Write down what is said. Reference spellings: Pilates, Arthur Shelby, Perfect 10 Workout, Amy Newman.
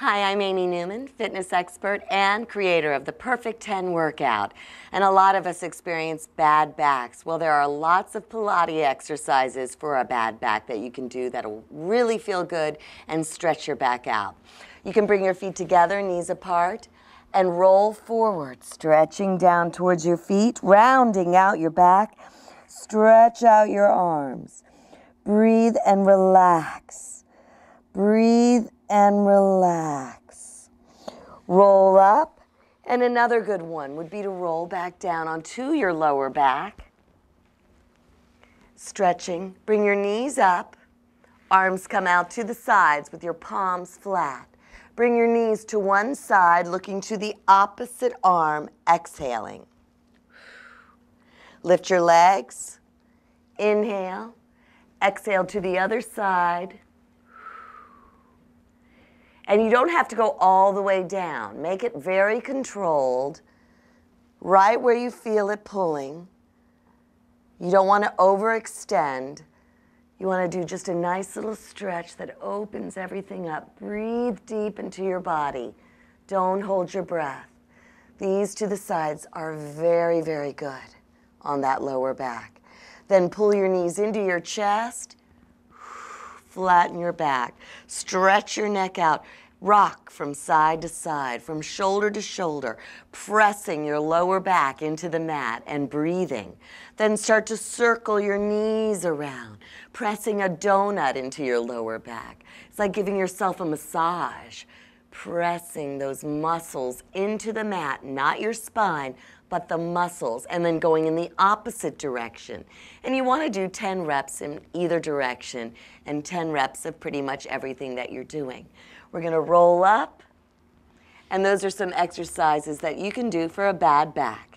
Hi, I'm Amy Newman, fitness expert and creator of the Perfect 10 Workout. And a lot of us experience bad backs. Well, there are lots of Pilates exercises for a bad back that you can do that'll really feel good and stretch your back out. You can bring your feet together, knees apart, and roll forward, stretching down towards your feet, rounding out your back. Stretch out your arms. Breathe and relax. Breathe and relax. Roll up, and another good one would be to roll back down onto your lower back. Stretching, bring your knees up, arms come out to the sides with your palms flat. Bring your knees to one side, looking to the opposite arm, exhaling. Lift your legs, inhale, exhale to the other side. And you don't have to go all the way down. Make it very controlled, right where you feel it pulling. You don't want to overextend. You want to do just a nice little stretch that opens everything up. Breathe deep into your body. Don't hold your breath. These to the sides are very, very good on that lower back. Then pull your knees into your chest. Flatten your back, stretch your neck out, rock from side to side, from shoulder to shoulder, pressing your lower back into the mat and breathing. Then start to circle your knees around, pressing a donut into your lower back. It's like giving yourself a massage, pressing those muscles into the mat, not your spine, but the muscles, and then going in the opposite direction. And you want to do 10 reps in either direction and 10 reps of pretty much everything that you're doing. We're going to roll up, and those are some exercises that you can do for a bad back.